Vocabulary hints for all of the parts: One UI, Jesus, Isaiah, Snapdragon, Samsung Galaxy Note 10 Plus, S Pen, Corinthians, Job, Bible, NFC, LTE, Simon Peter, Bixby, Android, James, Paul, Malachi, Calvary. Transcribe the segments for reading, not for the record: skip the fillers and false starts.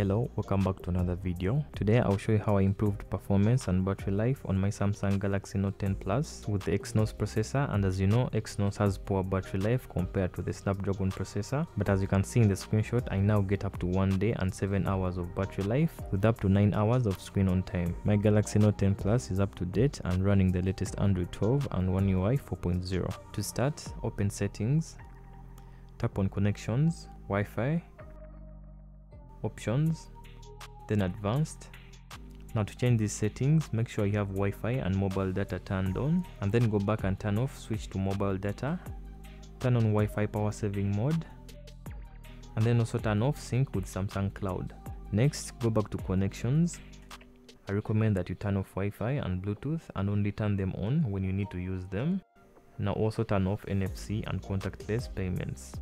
Hello, welcome back to another video. Today I'll show you how I improved performance and battery life on my Samsung Galaxy Note 10 Plus with the Exynos processor. And as you know, Exynos has poor battery life compared to the Snapdragon processor, but as you can see in the screenshot, I now get up to 1 day and 7 hours of battery life with up to 9 hours of screen on time. My Galaxy Note 10 Plus is up to date and running the latest Android 12 and One UI 4.0. To start, open Settings, tap on Connections, Wi-Fi, Options, then Advanced. Now to change these settings, make sure you have Wi-Fi and mobile data turned on, and then go back and turn off, switch to mobile data, turn on Wi-Fi power saving mode, and then also turn off sync with Samsung Cloud. Next, go back to Connections. I recommend that you turn off Wi-Fi and Bluetooth and only turn them on when you need to use them. Now also turn off NFC and contactless payments.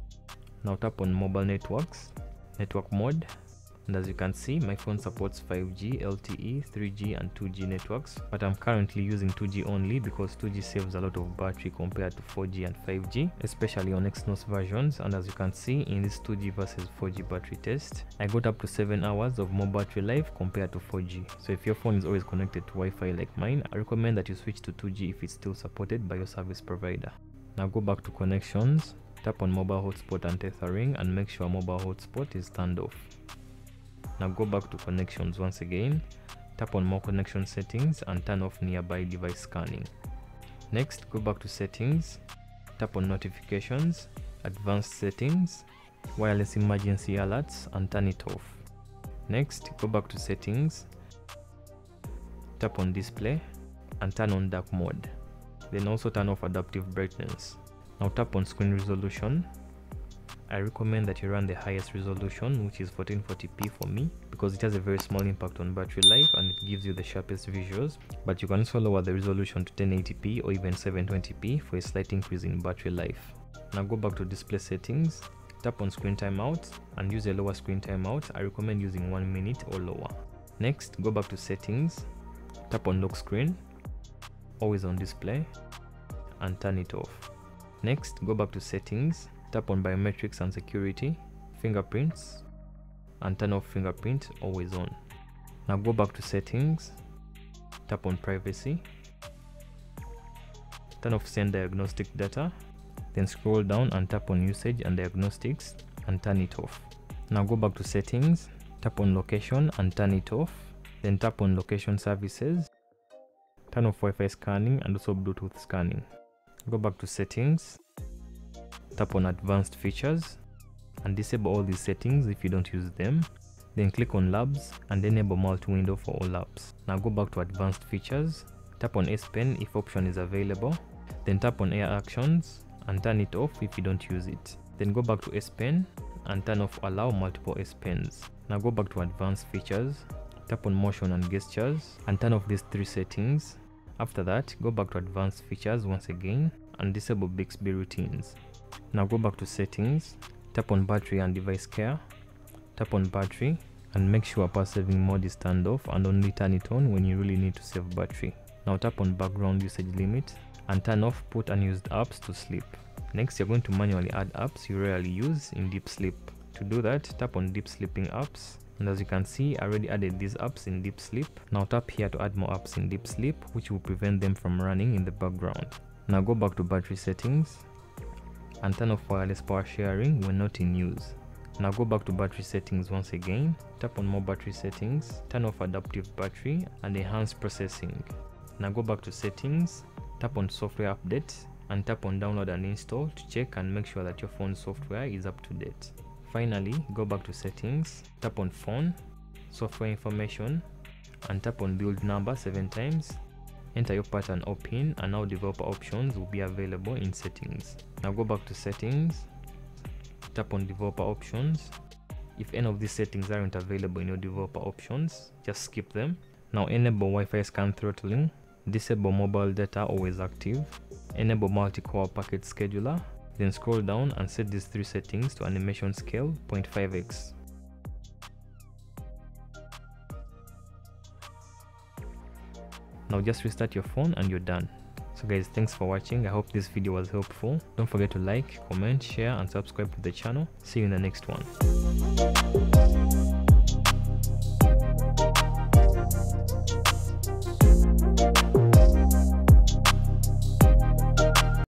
Now tap on Mobile Networks, Network Mode. And as you can see, my phone supports 5G, LTE, 3G and 2G networks, but I'm currently using 2G only because 2G saves a lot of battery compared to 4G and 5G, especially on Exynos versions. And as you can see in this 2G versus 4G battery test, I got up to 7 hours of more battery life compared to 4G. So if your phone is always connected to Wi-Fi like mine, I recommend that you switch to 2G if it's still supported by your service provider. Now go back to Connections, tap on Mobile Hotspot and Tethering and make sure Mobile Hotspot is turned off. Now go back to Connections once again, tap on More Connection Settings and turn off Nearby Device Scanning. Next, go back to Settings, tap on Notifications, Advanced Settings, Wireless Emergency Alerts and turn it off. Next, go back to Settings, tap on Display and turn on Dark Mode. Then also turn off Adaptive Brightness. Now tap on Screen Resolution. I recommend that you run the highest resolution, which is 1440p for me, because it has a very small impact on battery life and it gives you the sharpest visuals, but you can also lower the resolution to 1080p or even 720p for a slight increase in battery life. Now go back to Display Settings, tap on Screen Timeout and use a lower screen timeout. I recommend using 1 minute or lower. Next, go back to Settings, tap on Lock Screen, Always on Display and turn it off. Next, go back to Settings, tap on Biometrics and Security, Fingerprints and turn off Fingerprint Always On. Now go back to Settings, tap on Privacy, turn off Send Diagnostic Data, then scroll down and tap on Usage and Diagnostics and turn it off. Now go back to Settings, tap on Location and turn it off, then tap on Location Services, turn off Wi-Fi scanning and also Bluetooth scanning. Go back to Settings, tap on Advanced Features and disable all these settings if you don't use them. Then click on Labs and enable multi-window for all apps. Now go back to Advanced Features, tap on S Pen if option is available, then tap on Air Actions and turn it off if you don't use it. Then go back to S Pen and turn off Allow Multiple S Pens. Now go back to Advanced Features, tap on Motion and Gestures and turn off these 3 settings. After that, go back to Advanced Features once again and disable Bixby routines. Now go back to Settings, tap on Battery and Device Care, tap on Battery and make sure Power Saving Mode is turned off and only turn it on when you really need to save battery. Now tap on Background Usage Limit and turn off Put Unused Apps to Sleep. Next, you're going to manually add apps you rarely use in deep sleep. To do that, tap on Deep Sleeping Apps. And as you can see, I already added these apps in deep sleep. Now tap here to add more apps in deep sleep, which will prevent them from running in the background. Now go back to Battery Settings and turn off Wireless Power Sharing when not in use. Now go back to Battery Settings once again, tap on More Battery Settings, turn off Adaptive Battery and Enhance Processing. Now go back to Settings, tap on Software Update and tap on Download and Install to check and make sure that your phone's software is up to date. Finally, go back to Settings, tap on Phone, Software Information and tap on Build Number 7 times. Enter your pattern or pin and now developer options will be available in Settings. Now go back to Settings, tap on Developer Options. If any of these settings aren't available in your developer options, just skip them. Now enable Wi-Fi scan throttling, disable mobile data always active, enable multi-core packet scheduler. Then scroll down and set these 3 settings to animation scale 0.5x. Now just restart your phone and you're done. So guys, thanks for watching. I hope this video was helpful. Don't forget to like, comment, share and subscribe to the channel. See you in the next one.